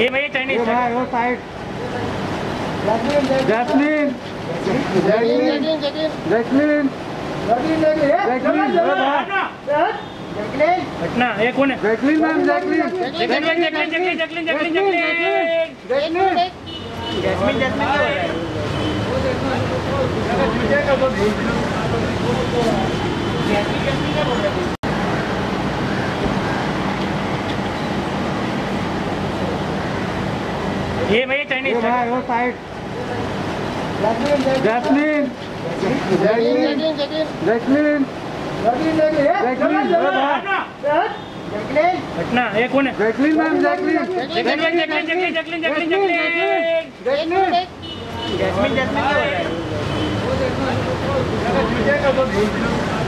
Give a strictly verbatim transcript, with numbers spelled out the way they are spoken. ये मेरी Chinese side. Jasmine Jasmine Jasmine ये कौन है? Jasmine ma'am Jasmine Jasmine Jasmine ये मेरी Chinese side. Jasmine Jasmine Jasmine घटना ये कौन है? Jasmine ma'am Jasmine Jasmine Jasmine jasmine